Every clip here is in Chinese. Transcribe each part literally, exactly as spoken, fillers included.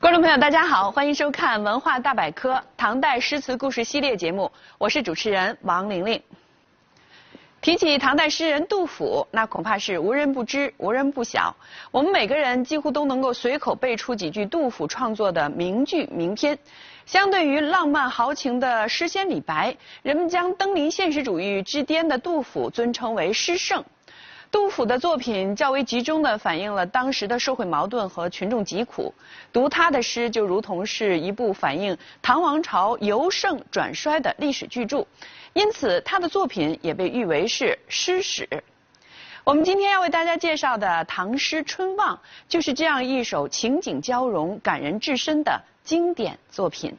观众朋友，大家好，欢迎收看《文化大百科》唐代诗词故事系列节目，我是主持人王玲玲。提起唐代诗人杜甫，那恐怕是无人不知、无人不晓。我们每个人几乎都能够随口背出几句杜甫创作的名句名篇。相对于浪漫豪情的诗仙李白，人们将登临现实主义之巅的杜甫尊称为诗圣。杜甫的作品较为集中地反映了当时的社会矛盾和群众疾苦，读他的诗就如同是一部反映唐王朝由盛转衰的历史巨著，因此他的作品也被誉为是诗史。我们今天要为大家介绍的唐诗《春望》就是这样一首情景交融、感人至深的经典作品。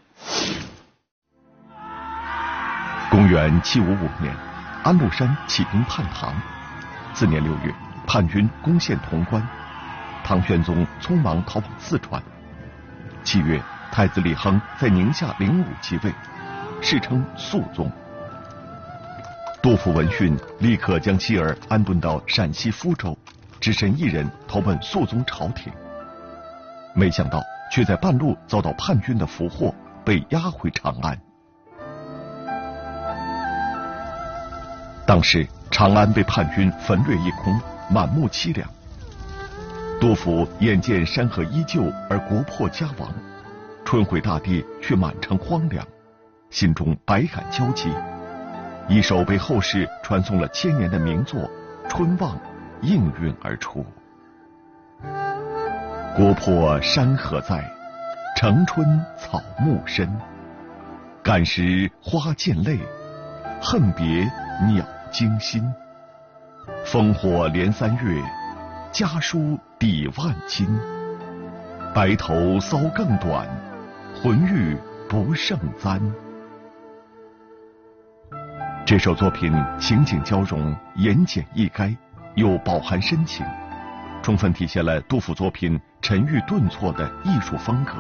公元七五五年，安禄山起兵叛唐。次年六月，叛军攻陷潼关，唐玄宗匆忙逃往四川。七月，太子李亨在宁夏灵武即位，世称肃宗。杜甫闻讯，立刻将妻儿安顿到陕西鄜州，只身一人投奔肃宗朝廷。没想到，却在半路遭到叛军的俘获，被押回长安。当时长安被叛军焚掠一空，满目凄凉。杜甫眼见山河依旧而国破家亡，春回大地却满城荒凉，心中百感交集。一首被后世传颂了千年的名作《春望》应运而出。国破山河在，城春草木深。感时花溅泪，恨别鸟惊心。烽火连三月，家书抵万金。白头搔更短，浑欲不胜簪。这首作品情景交融，言简意赅，又饱含深情，充分体现了杜甫作品沉郁顿挫的艺术风格。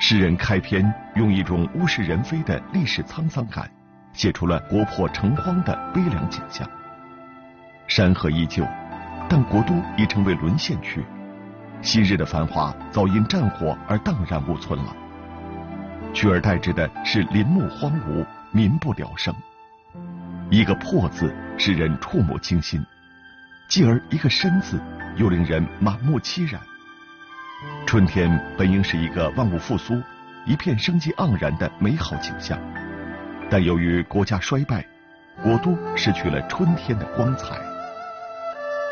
诗人开篇用一种物是人非的历史沧桑感，写出了国破城荒的悲凉景象。山河依旧，但国都已成为沦陷区，昔日的繁华早因战火而荡然无存了，取而代之的是林木荒芜，民不聊生。一个破字使人触目惊心，继而一个深字又令人满目凄然。春天本应是一个万物复苏、一片生机盎然的美好景象，但由于国家衰败，国都失去了春天的光彩。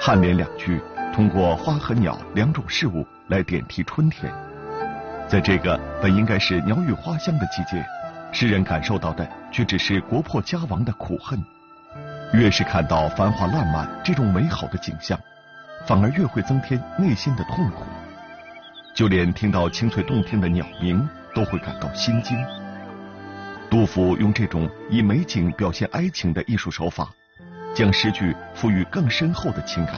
颔联两句通过花和鸟两种事物来点题春天。在这个本应该是鸟语花香的季节，诗人感受到的却只是国破家亡的苦恨。越是看到繁华烂漫这种美好的景象，反而越会增添内心的痛苦，就连听到清脆动听的鸟鸣都会感到心惊。杜甫用这种以美景表现哀情的艺术手法，将诗句赋予更深厚的情感，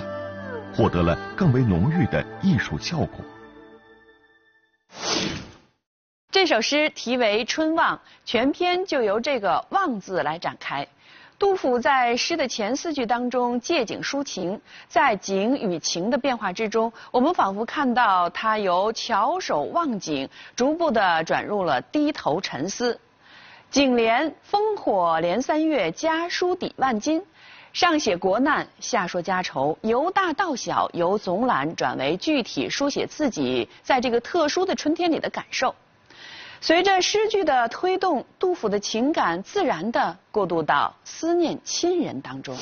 获得了更为浓郁的艺术效果。这首诗题为《春望》，全篇就由这个望字来展开。杜甫在诗的前四句当中借景抒情，在景与情的变化之中，我们仿佛看到他由翘首望景逐步地转入了低头沉思。景联烽火连三月，家书抵万金，上写国难，下说家愁，由大到小，由总览转为具体书写自己在这个特殊的春天里的感受。随着诗句的推动，杜甫的情感自然地过渡到思念亲人当中。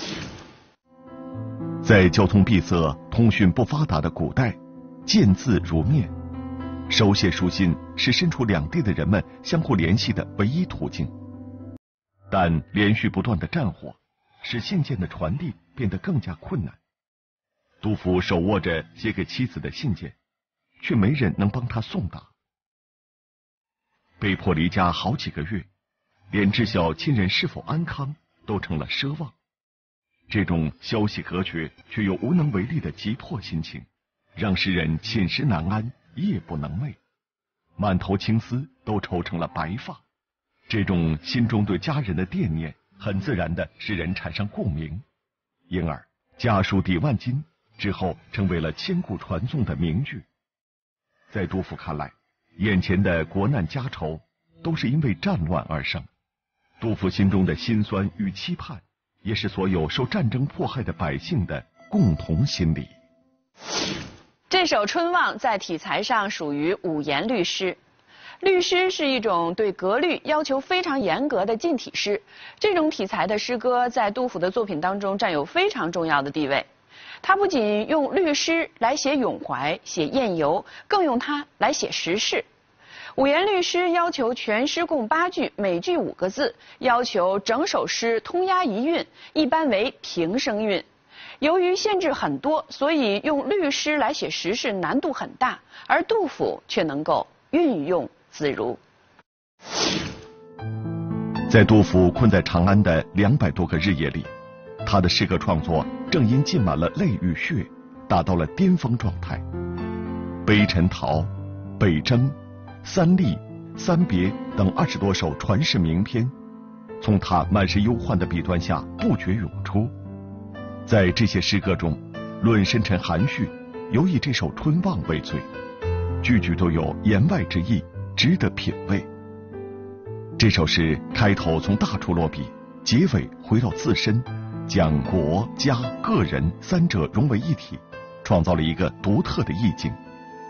在交通闭塞、通讯不发达的古代，见字如面，手写书信是身处两地的人们相互联系的唯一途径，但连续不断的战火使信件的传递变得更加困难。杜甫手握着写给妻子的信件，却没人能帮他送达，被迫离家好几个月，连知晓亲人是否安康都成了奢望。这种消息隔绝却又无能为力的急迫心情，让诗人寝食难安，夜不能寐，满头青丝都愁成了白发。这种心中对家人的惦念，很自然的使人产生共鸣，因而家书抵万金之后成为了千古传颂的名句。在多夫看来，眼前的国难家仇都是因为战乱而生。多夫心中的辛酸与期盼，也是所有受战争迫害的百姓的共同心理。这首《春望》在体裁上属于五言律诗。 律诗是一种对格律要求非常严格的近体诗，这种体裁的诗歌在杜甫的作品当中占有非常重要的地位。他不仅用律诗来写咏怀、写宴游，更用它来写时事。五言律诗要求全诗共八句，每句五个字，要求整首诗通押一韵，一般为平声韵。 由于限制很多，所以用律诗来写时事难度很大，而杜甫却能够运用自如。在杜甫困在长安的两百多个日夜里，他的诗歌创作正因浸满了泪与血，达到了巅峰状态。《悲陈陶》《北征》《三吏》《三别》等二十多首传世名篇，从他满是忧患的笔端下不觉涌出。 在这些诗歌中，论深沉含蓄，尤以这首《春望》为最，句句都有言外之意，值得品味。这首诗开头从大处落笔，结尾回到自身，将国家、个人三者融为一体，创造了一个独特的意境。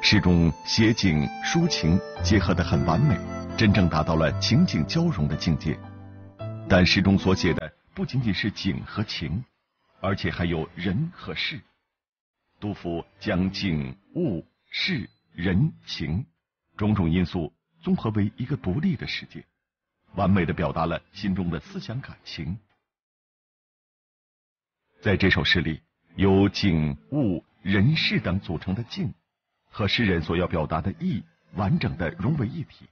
诗中写景抒情结合得很完美，真正达到了情景交融的境界。但诗中所写的不仅仅是景和情。 而且还有人和事，杜甫将景、物、事、人、情种种因素综合为一个独立的世界，完美的表达了心中的思想感情。在这首诗里，由景、物、人、事等组成的境，和诗人所要表达的意完整的融为一体，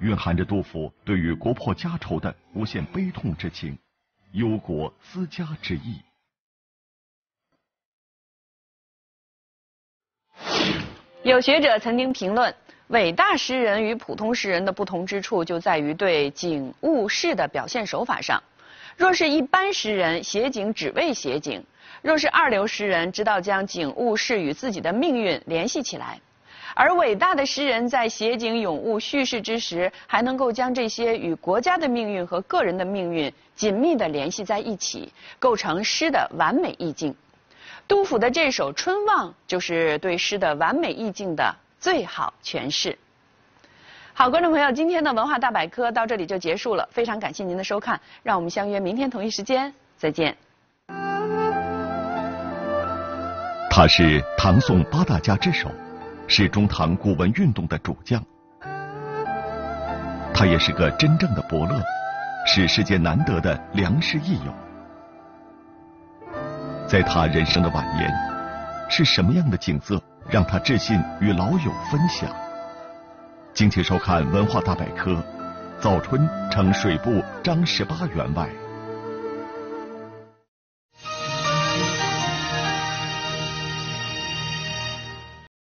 蕴含着杜甫对于国破家仇的无限悲痛之情、忧国思家之意。 有学者曾经评论，伟大诗人与普通诗人的不同之处就在于对景物事的表现手法上。若是一般诗人写景只为写景，若是二流诗人知道将景物事与自己的命运联系起来，而伟大的诗人在写景咏物叙事之时，还能够将这些与国家的命运和个人的命运紧密地联系在一起，构成诗的完美意境。 杜甫的这首《春望》就是对诗的完美意境的最好诠释。好，观众朋友，今天的文化大百科到这里就结束了，非常感谢您的收看，让我们相约明天同一时间再见。他是唐宋八大家之首，是中唐古文运动的主将，他也是个真正的伯乐，是世界难得的良师益友。 在他人生的晚年，是什么样的景色让他置信与老友分享？敬请收看《文化大百科》，早春呈水部张十八员外。